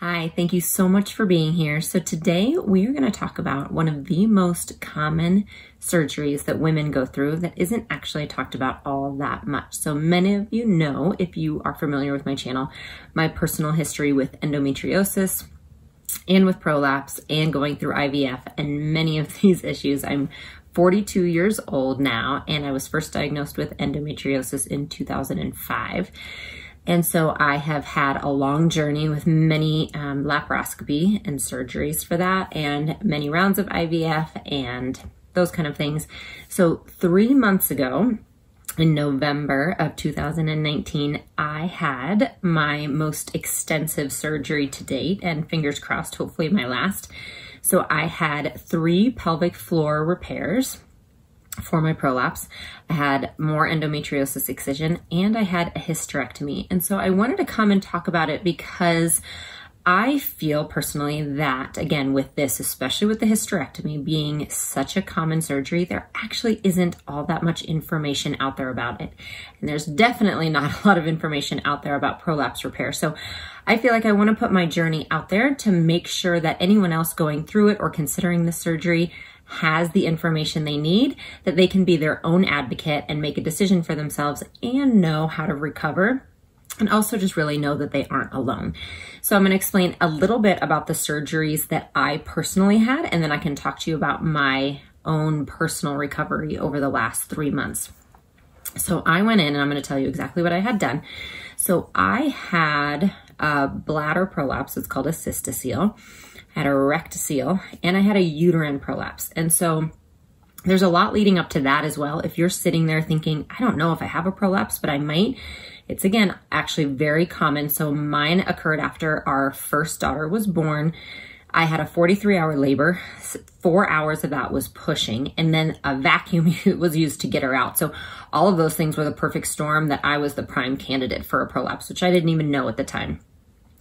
Hi, thank you so much for being here. So today we are going to talk about one of the most common surgeries that women go through that isn't actually talked about all that much. So many of you know, if you are familiar with my channel, my personal history with endometriosis and with prolapse and going through IVF and many of these issues. I'm 42 years old now, and I was first diagnosed with endometriosis in 2005. And so I have had a long journey with many laparoscopy and surgeries for that, and many rounds of IVF and those kind of things. So 3 months ago, in November of 2019, I had my most extensive surgery to date, and fingers crossed, hopefully my last. So I had 3 pelvic floor repairs for my prolapse. I had more endometriosis excision, and I had a hysterectomy. And so I wanted to come and talk about it because I feel personally that, again, with this, especially with the hysterectomy being such a common surgery, there actually isn't all that much information out there about it. And there's definitely not a lot of information out there about prolapse repair. So I feel like I want to put my journey out there to make sure that anyone else going through it or considering the surgery has the information they need, that they can be their own advocate and make a decision for themselves and know how to recover, and also just really know that they aren't alone. So I'm going to explain a little bit about the surgeries that I personally had, and then I can talk to you about my own personal recovery over the last 3 months. So I went in, and I'm going to tell you exactly what I had done. So I had a bladder prolapse. It's called a cystocele. I had a rectocele, and I had a uterine prolapse. And so there's a lot leading up to that as well. If you're sitting there thinking, I don't know if I have a prolapse, but I might, it's again, actually very common. So mine occurred after our first daughter was born. I had a 43-hour labor, 4 hours of that was pushing, and then a vacuum was used to get her out. So all of those things were the perfect storm that I was the prime candidate for a prolapse, which I didn't even know at the time.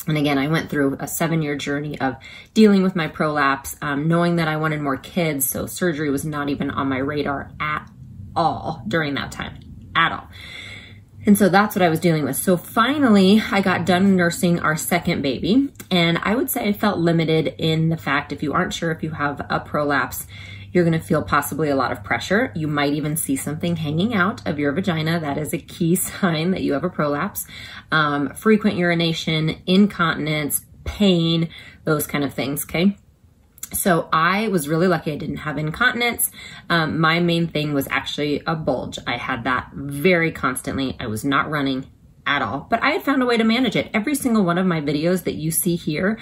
And again, I went through a 7-year journey of dealing with my prolapse, knowing that I wanted more kids, so surgery was not even on my radar at all during that time, at all. And so that's what I was dealing with. So finally, I got done nursing our second baby, and I would say I felt limited in the fact, if you aren't sure if you have a prolapse, you're gonna feel possibly a lot of pressure. You might even see something hanging out of your vagina. That is a key sign that you have a prolapse. Frequent urination, incontinence, pain, those kind of things, okay? So I was really lucky I didn't have incontinence. My main thing was actually a bulge. I had that very constantly. I was not running at all, but I had found a way to manage it. Every single one of my videos that you see here,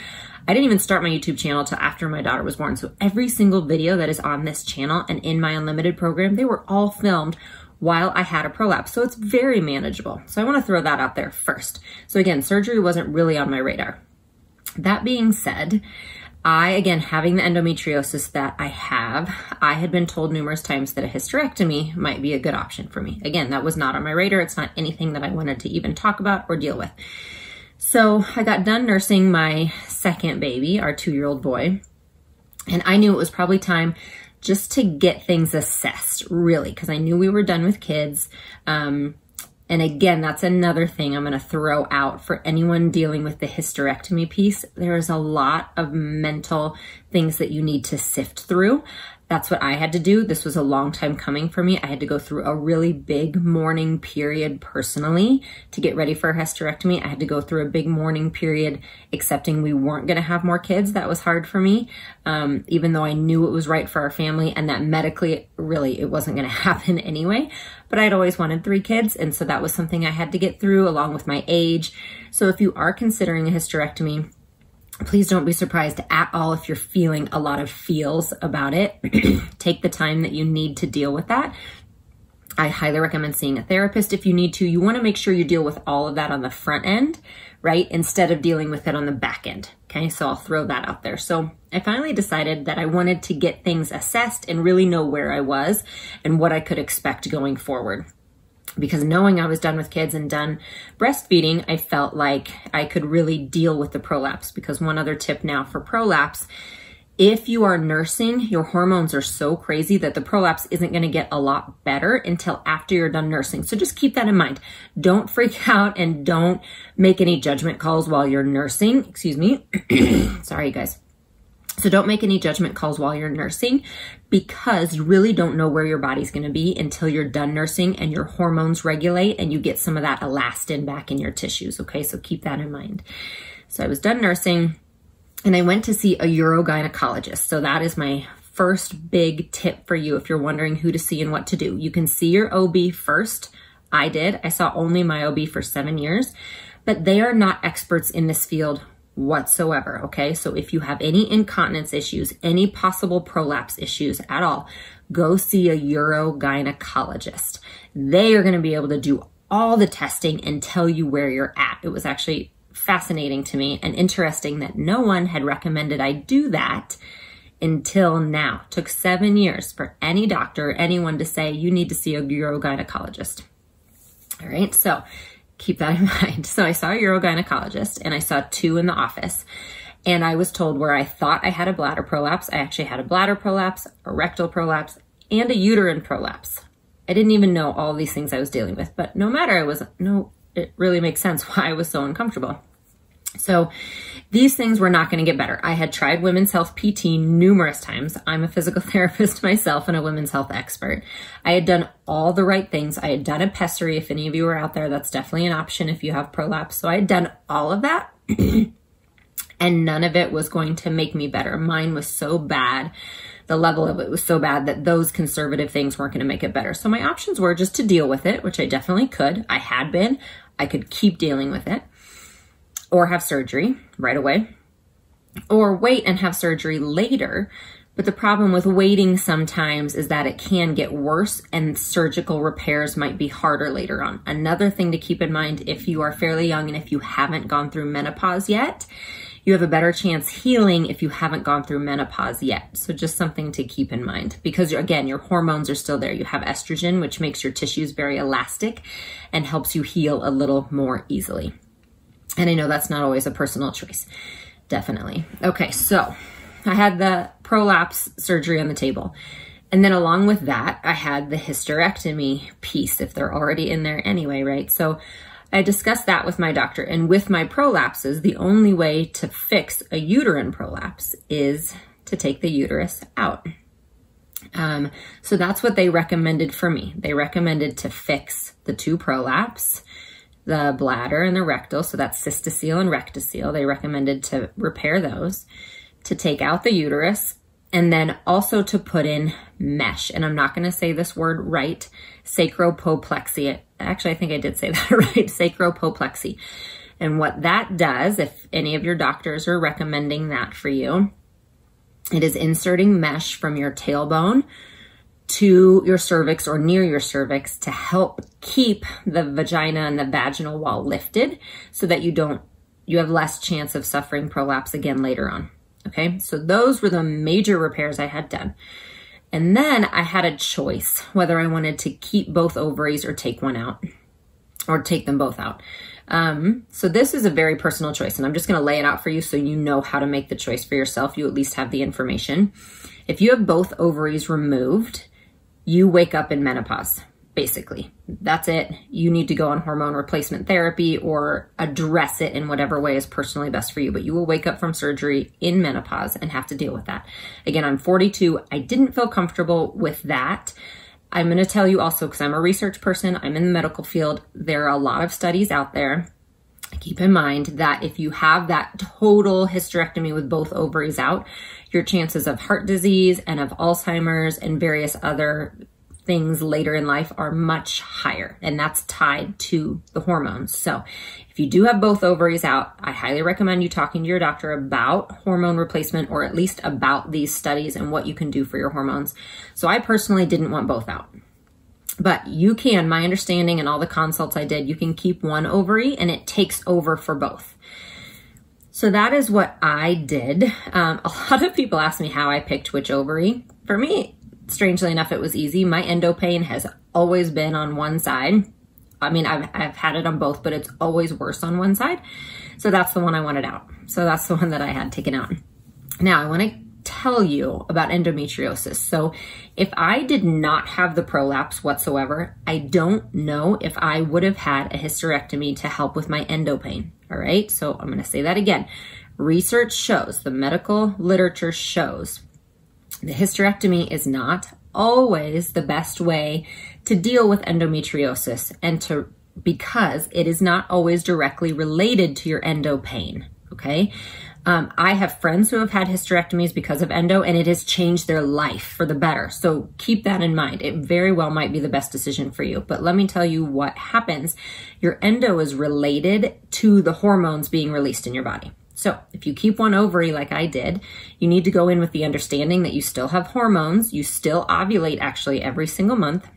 I didn't even start my YouTube channel till after my daughter was born. So every single video that is on this channel and in my unlimited program, they were all filmed while I had a prolapse. So it's very manageable. So I want to throw that out there first. So again, surgery wasn't really on my radar. That being said, I, again, having the endometriosis that I have, I had been told numerous times that a hysterectomy might be a good option for me. Again, that was not on my radar. It's not anything that I wanted to even talk about or deal with. So I got done nursing my second baby, our 2-year-old boy, and I knew it was probably time just to get things assessed, really, because I knew we were done with kids. And again, that's another thing I'm going to throw out for anyone dealing with the hysterectomy piece. There is a lot of mental things that you need to sift through. That's what I had to do. This was a long time coming for me. I had to go through a really big mourning period personally to get ready for a hysterectomy. I had to go through a big mourning period accepting we weren't going to have more kids. That was hard for me, even though I knew it was right for our family and that medically, really, it wasn't going to happen anyway. But I'd always wanted 3 kids, and so that was something I had to get through along with my age. So if you are considering a hysterectomy, please don't be surprised at all if you're feeling a lot of feels about it. Take the time that you need to deal with that. I highly recommend seeing a therapist if you need to. You want to make sure you deal with all of that on the front end, right? Instead of dealing with it on the back end, okay? So I'll throw that out there. So I finally decided that I wanted to get things assessed and really know where I was and what I could expect going forward. Because knowing I was done with kids and done breastfeeding, I felt like I could really deal with the prolapse. Because one other tip now for prolapse If you are nursing, your hormones are so crazy that the prolapse isn't going to get a lot better until after you're done nursing. So just keep that in mind. Don't freak out and don't make any judgment calls while you're nursing. Excuse me. Sorry, guys. So don't make any judgment calls while you're nursing, because you really don't know where your body's going to be until you're done nursing and your hormones regulate and you get some of that elastin back in your tissues. Okay, so keep that in mind. So I was done nursing. And I went to see a urogynecologist. So that is my first big tip for you if you're wondering who to see and what to do. You can see your OB first. I did. I saw only my OB for 7 years, but they are not experts in this field whatsoever, okay? So if you have any incontinence issues, any possible prolapse issues at all, go see a urogynecologist. They are going to be able to do all the testing and tell you where you're at. It was actually fascinating to me and interesting that no one had recommended I do that until now. It took 7 years for any doctor, anyone to say, you need to see a urogynecologist. All right, so keep that in mind. So I saw a urogynecologist and I saw two in the office, and I was told where I thought I had a bladder prolapse. I actually had a bladder prolapse, a rectal prolapse, and a uterine prolapse. I didn't even know all these things I was dealing with, but no matter, it really makes sense why I was so uncomfortable. So these things were not going to get better. I had tried women's health PT numerous times. I'm a physical therapist myself and a women's health expert. I had done all the right things. I had done a pessary. If any of you are out there, that's definitely an option if you have prolapse. So I had done all of that and none of it was going to make me better. Mine was so bad. The level of it was so bad that those conservative things weren't going to make it better. So my options were just to deal with it, which I definitely could. I had been. I could keep dealing with it or have surgery right away or wait and have surgery later. But the problem with waiting sometimes is that it can get worse and surgical repairs might be harder later on. Another thing to keep in mind if you are fairly young and if you haven't gone through menopause yet, you have a better chance healing if you haven't gone through menopause yet. So just something to keep in mind, because again, your hormones are still there. You have estrogen, which makes your tissues very elastic and helps you heal a little more easily. And I know that's not always a personal choice. Definitely. Okay, so I had the prolapse surgery on the table. And then along with that, I had the hysterectomy piece, if they're already in there anyway, right? So I discussed that with my doctor, and with my prolapses, the only way to fix a uterine prolapse is to take the uterus out. So that's what they recommended for me. They recommended to fix the two prolapse, the bladder and the rectal. So that's cystocele and rectocele. They recommended to repair those, to take out the uterus, and then also to put in mesh. And I'm not going to say this word right, sacropoplexy. Actually, I think I did say that right, sacropoplexy. And what that does, if any of your doctors are recommending that for you, it is inserting mesh from your tailbone to your cervix or near your cervix to help keep the vagina and the vaginal wall lifted so that you have less chance of suffering prolapse again later on. Okay, so those were the major repairs I had done. And then I had a choice whether I wanted to keep both ovaries or take one out or take them both out. So this is a very personal choice, and I'm just going to lay it out for you so you know how to make the choice for yourself. You at least have the information. If you have both ovaries removed, you wake up in menopause. Basically, that's it. You need to go on hormone replacement therapy or address it in whatever way is personally best for you. But you will wake up from surgery in menopause and have to deal with that. Again, I'm 42. I didn't feel comfortable with that. I'm going to tell you also, because I'm a research person, I'm in the medical field. There are a lot of studies out there. Keep in mind that if you have that total hysterectomy with both ovaries out, your chances of heart disease and of Alzheimer's and various other things later in life are much higher, and that's tied to the hormones. So if you do have both ovaries out, I highly recommend you talking to your doctor about hormone replacement, or at least about these studies and what you can do for your hormones. So I personally didn't want both out, but you can, my understanding and all the consults I did, you can keep one ovary and it takes over for both. So that is what I did. A lot of people ask me how I picked which ovary. For me, strangely enough, it was easy. My endo pain has always been on one side. I mean, I've had it on both, but it's always worse on one side. So that's the one I wanted out. So that's the one that I had taken out. Now I want to tell you about endometriosis. So if I did not have the prolapse whatsoever, I don't know if I would have had a hysterectomy to help with my endo pain. All right, so I'm going to say that again. Research shows, the medical literature shows, the hysterectomy is not always the best way to deal with endometriosis, and because it is not always directly related to your endo pain, okay? I have friends who have had hysterectomies because of endo, and it has changed their life for the better. So keep that in mind. It very well might be the best decision for you. But let me tell you what happens. Your endo is related to the hormones being released in your body. So if you keep one ovary like I did, you need to go in with the understanding that you still have hormones. You still ovulate actually every single month.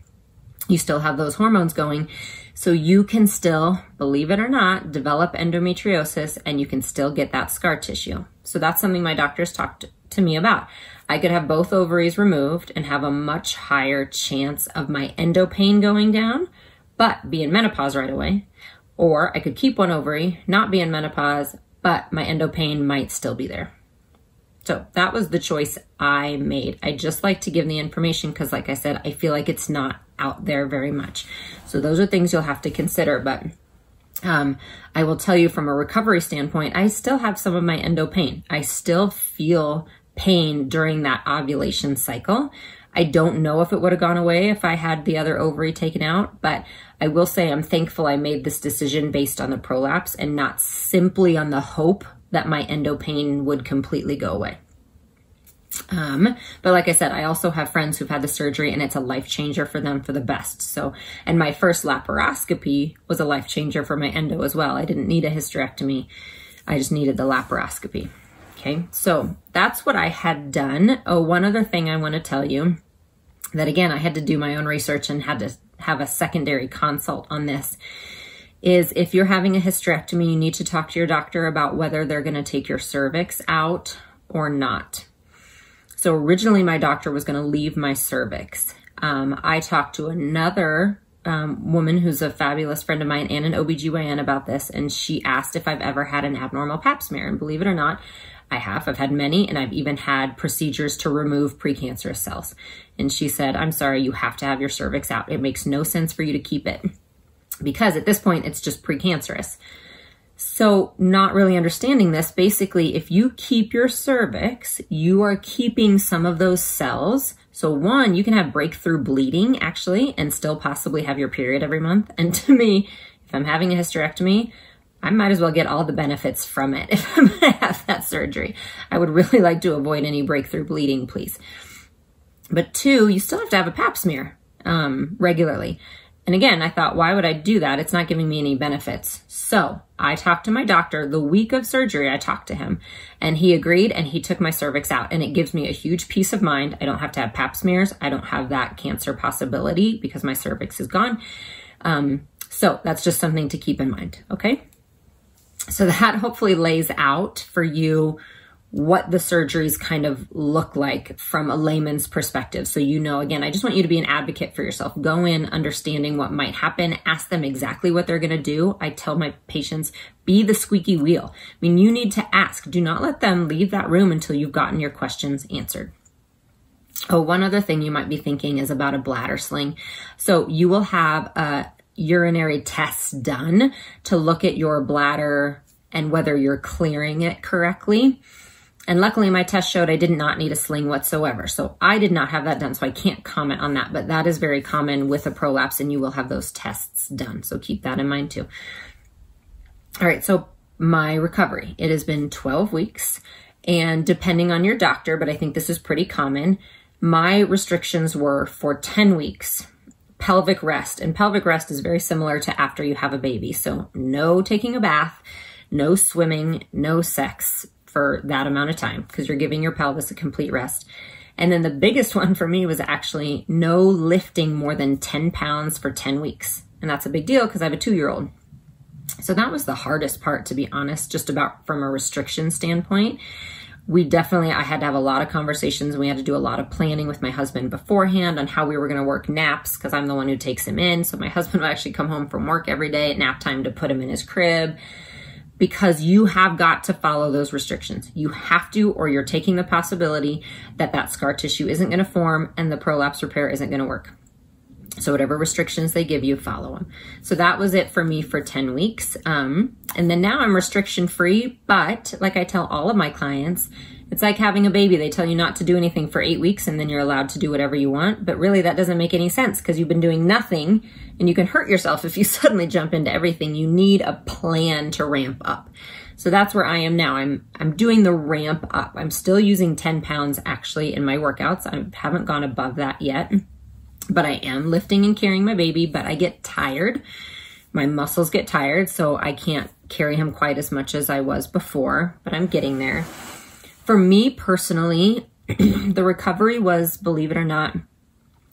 You still have those hormones going. So you can still, believe it or not, develop endometriosis, and you can still get that scar tissue. So that's something my doctors talked to me about. I could have both ovaries removed and have a much higher chance of my endo pain going down, but be in menopause right away. Or I could keep one ovary, not be in menopause, but my endo pain might still be there. So that was the choice I made. I just like to give the information because, like I said, I feel like it's not out there very much. So those are things you'll have to consider. But I will tell you from a recovery standpoint, I still have some of my endo pain. I still feel pain during that ovulation cycle. I don't know if it would have gone away if I had the other ovary taken out, but I will say I'm thankful I made this decision based on the prolapse and not simply on the hope that my endo pain would completely go away. But like I said, I also have friends who've had the surgery and it's a life changer for them for the best. So, and my first laparoscopy was a life changer for my endo as well. I didn't need a hysterectomy. I just needed the laparoscopy. Okay. So that's what I had done. Oh, one other thing I want to tell you that, again, I had to do my own research and had to have a secondary consult on this, is if you're having a hysterectomy, you need to talk to your doctor about whether they're going to take your cervix out or not. So originally my doctor was going to leave my cervix. I talked to another woman who's a fabulous friend of mine and an OBGYN about this, and she asked if I've ever had an abnormal pap smear, and believe it or not, I have. I've had many, and I've even had procedures to remove precancerous cells. And she said, I'm sorry, you have to have your cervix out. It makes no sense for you to keep it, because at this point it's just precancerous. So not really understanding this, basically, if you keep your cervix, you are keeping some of those cells. So one, you can have breakthrough bleeding actually, and still possibly have your period every month. And to me, if I'm having a hysterectomy, I might as well get all the benefits from it if I'm gonna have that surgery. I would really like to avoid any breakthrough bleeding, please. But two, you still have to have a pap smear regularly. And again, I thought, why would I do that? It's not giving me any benefits. So I talked to my doctor the week of surgery. I talked to him and he agreed, and he took my cervix out, and it gives me a huge peace of mind. I don't have to have pap smears. I don't have that cancer possibility because my cervix is gone. So that's just something to keep in mind. Okay. So that hopefully lays out for you what the surgeries kind of look like from a layman's perspective. So, you know, again, I just want you to be an advocate for yourself. Go in understanding what might happen. Ask them exactly what they're going to do. I tell my patients, be the squeaky wheel. I mean, you need to ask. Do not let them leave that room until you've gotten your questions answered. Oh, one other thing you might be thinking is about a bladder sling. So you will have a urinary test done to look at your bladder and whether you're clearing it correctly. And luckily my test showed I did not need a sling whatsoever. So I did not have that done, so I can't comment on that, but that is very common with a prolapse, and you will have those tests done. So keep that in mind too. All right, so my recovery, it has been 12 weeks, and depending on your doctor, but I think this is pretty common, my restrictions were for 10 weeks. Pelvic rest, and pelvic rest is very similar to after you have a baby. So no taking a bath, no swimming, no sex for that amount of time, because you're giving your pelvis a complete rest. And then the biggest one for me was actually no lifting more than 10 pounds for 10 weeks. And that's a big deal because I have a 2-year-old. So that was the hardest part, to be honest, just about from a restriction standpoint. I had to have a lot of conversations. We had to do a lot of planning with my husband beforehand on how we were going to work naps, because I'm the one who takes him in. So my husband would actually come home from work every day at nap time to put him in his crib. because you have got to follow those restrictions. You have to, or you're taking the possibility that that scar tissue isn't going to form and the prolapse repair isn't going to work. So whatever restrictions they give you, follow them. So that was it for me for 10 weeks. And then now I'm restriction free, but like I tell all of my clients, it's like having a baby. They tell you not to do anything for 8 weeks and then you're allowed to do whatever you want. But really that doesn't make any sense because you've been doing nothing and you can hurt yourself if you suddenly jump into everything. You need a plan to ramp up. So that's where I am now. I'm doing the ramp up. I'm still using 10 pounds actually in my workouts. I haven't gone above that yet, but I am lifting and carrying my baby, but I get tired. My muscles get tired, so I can't carry him quite as much as I was before, but I'm getting there. For me personally, the recovery was, believe it or not,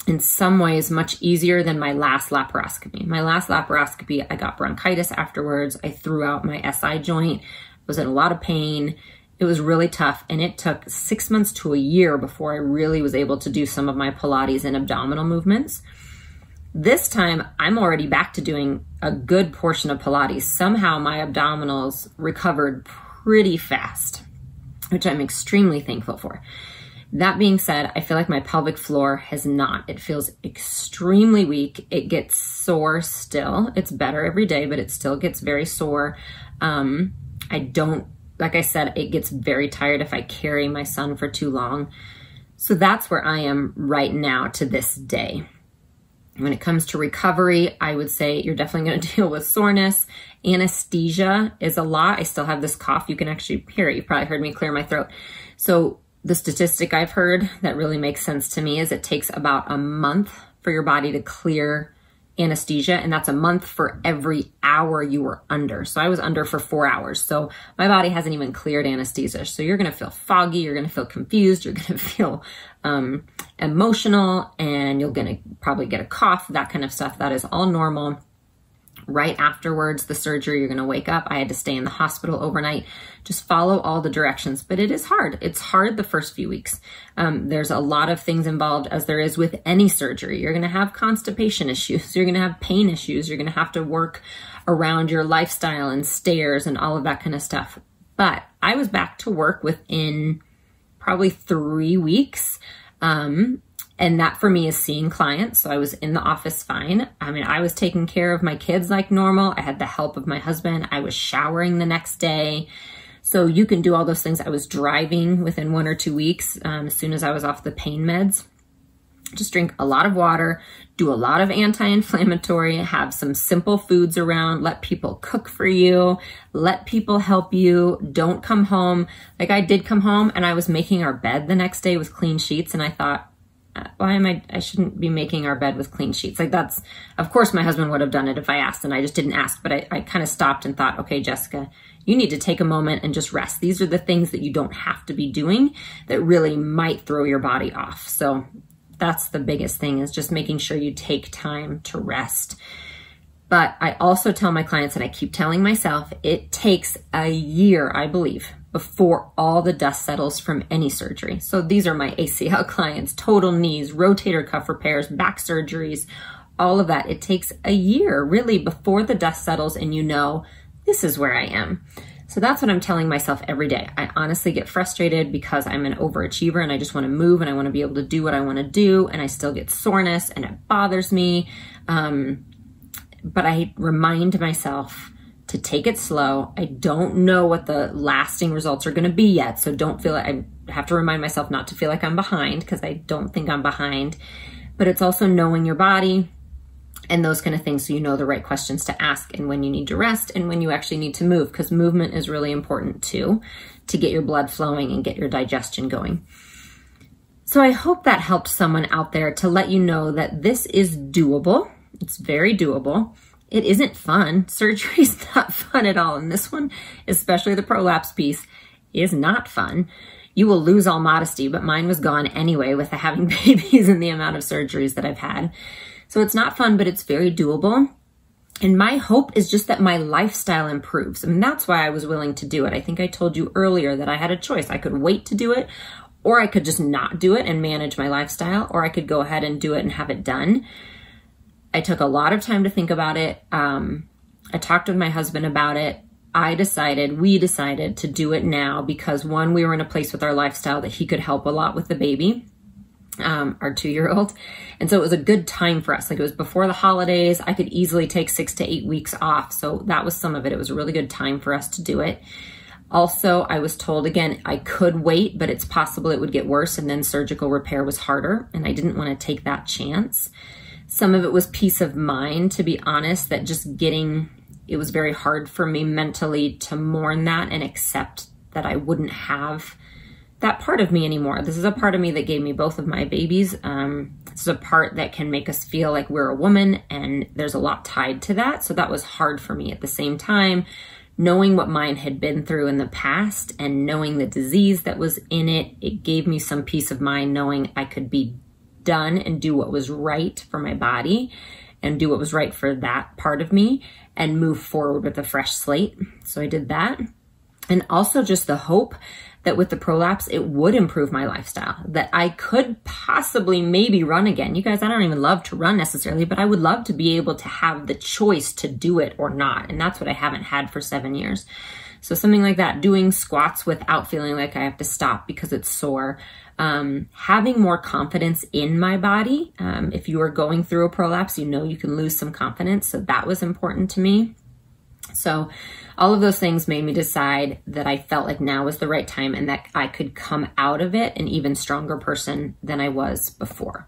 in some ways much easier than my last laparoscopy. My last laparoscopy, I got bronchitis afterwards. I threw out my SI joint, was in a lot of pain. It was really tough, and it took 6 months to a year before I really was able to do some of my Pilates and abdominal movements. This time, I'm already back to doing a good portion of Pilates. Somehow my abdominals recovered pretty fast, which I'm extremely thankful for. That being said, I feel like my pelvic floor has not. It feels extremely weak. It gets sore still. It's better every day, but it still gets very sore. Like I said, it gets very tired if I carry my son for too long. So that's where I am right now to this day. When it comes to recovery, I would say you're definitely going to deal with soreness. Anesthesia is a lot. I still have this cough. You can actually hear it. You probably heard me clear my throat. So the statistic I've heard that really makes sense to me is it takes about a month for your body to clear anesthesia, and that's a month for every hour you were under. So I was under for 4 hours. So my body hasn't even cleared anesthesia. So you're going to feel foggy. You're going to feel confused. You're going to feel emotional, and you're going to probably get a cough, that kind of stuff. That is all normal. Right afterwards, the surgery, you're going to wake up. I had to stay in the hospital overnight. Just follow all the directions, but it is hard. It's hard the first few weeks. There's a lot of things involved, as there is with any surgery. You're going to have constipation issues. You're going to have pain issues. You're going to have to work around your lifestyle and stairs and all of that kind of stuff. But I was back to work within probably 3 weeks. And that for me is seeing clients. So I was in the office fine. I mean, I was taking care of my kids like normal. I had the help of my husband. I was showering the next day. So you can do all those things. I was driving within 1 or 2 weeks as soon as I was off the pain meds. Just drink a lot of water, do a lot of anti-inflammatory, have some simple foods around, let people cook for you, let people help you, don't come home. Like I did come home and I was making our bed the next day with clean sheets, and I thought, why am I shouldn't be making our bed with clean sheets. Like that's, of course my husband would have done it if I asked, and I just didn't ask, but I kind of stopped and thought, okay, Jessica, you need to take a moment and just rest. These are the things that you don't have to be doing that really might throw your body off. So that's the biggest thing, is just making sure you take time to rest. But I also tell my clients, and I keep telling myself, it takes a year, I believe, before all the dust settles from any surgery. So these are my ACL clients, total knees, rotator cuff repairs, back surgeries, all of that. It takes a year really before the dust settles and you know, this is where I am. So that's what I'm telling myself every day. I honestly get frustrated because I'm an overachiever and I just want to move and I want to be able to do what I want to do, and I still get soreness and it bothers me. But I remind myself to take it slow. I don't know what the lasting results are going to be yet. So don't feel like, I have to remind myself not to feel like I'm behind, because I don't think I'm behind, but it's also knowing your body and those kind of things. So you know the right questions to ask and when you need to rest and when you actually need to move, because movement is really important too, to get your blood flowing and get your digestion going. So I hope that helps someone out there, to let you know that this is doable. It's very doable. It isn't fun. Surgery's not fun at all. And this one, especially the prolapse piece, is not fun. You will lose all modesty, but mine was gone anyway with having babies and the amount of surgeries that I've had. So it's not fun, but it's very doable. And my hope is just that my lifestyle improves. And that's why I was willing to do it. I think I told you earlier that I had a choice. I could wait to do it, or I could just not do it and manage my lifestyle, or I could go ahead and do it and have it done. I took a lot of time to think about it. I talked with my husband about it. we decided to do it now because, one, we were in a place with our lifestyle that he could help a lot with the baby, our 2-year-old. And so it was a good time for us. Like, it was before the holidays. I could easily take 6 to 8 weeks off. So that was some of it. It was a really good time for us to do it. Also, I was told, again, I could wait, but it's possible it would get worse, and then surgical repair was harder, and I didn't want to take that chance. Some of it was peace of mind, to be honest, that just getting, it was very hard for me mentally to mourn that and accept that I wouldn't have that part of me anymore. This is a part of me that gave me both of my babies. This is a part that can make us feel like we're a woman, and there's a lot tied to that. So that was hard for me. At the same time, knowing what mine had been through in the past and knowing the disease that was in it, it gave me some peace of mind knowing I could be done and do what was right for my body and do what was right for that part of me and move forward with a fresh slate. So I did that. And also just the hope that with the prolapse, it would improve my lifestyle, that I could possibly maybe run again. You guys, I don't even love to run necessarily, but I would love to be able to have the choice to do it or not. And that's what I haven't had for 7 years. So something like that, doing squats without feeling like I have to stop because it's sore, having more confidence in my body. If you are going through a prolapse, you know you can lose some confidence. So that was important to me. So all of those things made me decide that I felt like now was the right time and that I could come out of it an even stronger person than I was before.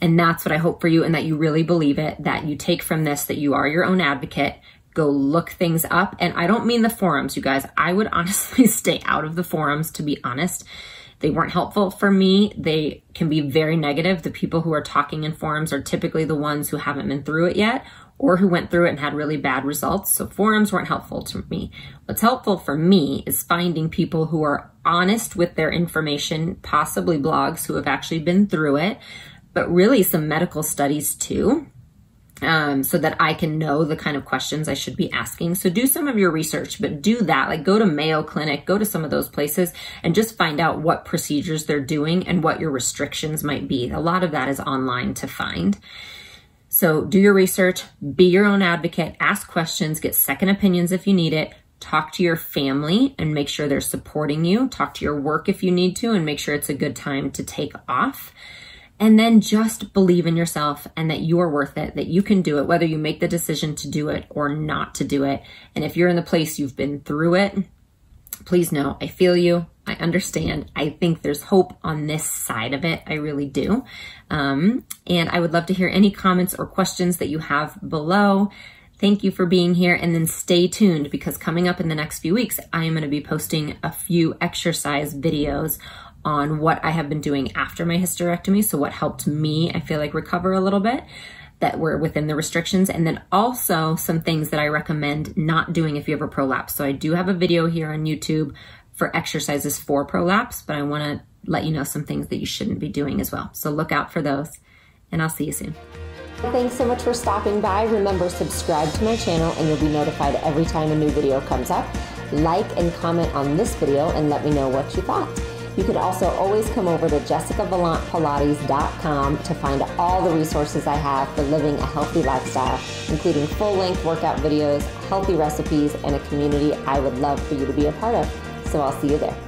And that's what I hope for you, and that you really believe it, that you take from this, that you are your own advocate. Go look things up. And I don't mean the forums, you guys. I would honestly stay out of the forums, to be honest. They weren't helpful for me. They can be very negative. The people who are talking in forums are typically the ones who haven't been through it yet, or who went through it and had really bad results. So forums weren't helpful to me. What's helpful for me is finding people who are honest with their information, possibly blogs who have actually been through it, but really some medical studies too, so that I can know the kind of questions I should be asking. So do some of your research, but do that. Like, go to Mayo Clinic, go to some of those places and just find out what procedures they're doing and what your restrictions might be. A lot of that is online to find. So do your research, be your own advocate, ask questions, get second opinions if you need it, talk to your family and make sure they're supporting you, talk to your work if you need to and make sure it's a good time to take off. And then just believe in yourself and that you are worth it, that you can do it, whether you make the decision to do it or not to do it. And if you're in the place you've been through it, please know I feel you. I understand. I think there's hope on this side of it. I really do. And I would love to hear any comments or questions that you have below. Thank you for being here. And then stay tuned, because coming up in the next few weeks, I am going to be posting a few exercise videos on what I have been doing after my hysterectomy. So what helped me, I feel like, recover a little bit, that were within the restrictions, and then also some things that I recommend not doing if you have a prolapse. So I do have a video here on YouTube for exercises for prolapse, but I want to let you know some things that you shouldn't be doing as well. So look out for those, and I'll see you soon. Thanks so much for stopping by. Remember, subscribe to my channel and you'll be notified every time a new video comes up. Like and comment on this video and let me know what you thought. You can also always come over to JessicaValantPilates.com to find all the resources I have for living a healthy lifestyle, including full-length workout videos, healthy recipes, and a community I would love for you to be a part of. So I'll see you there.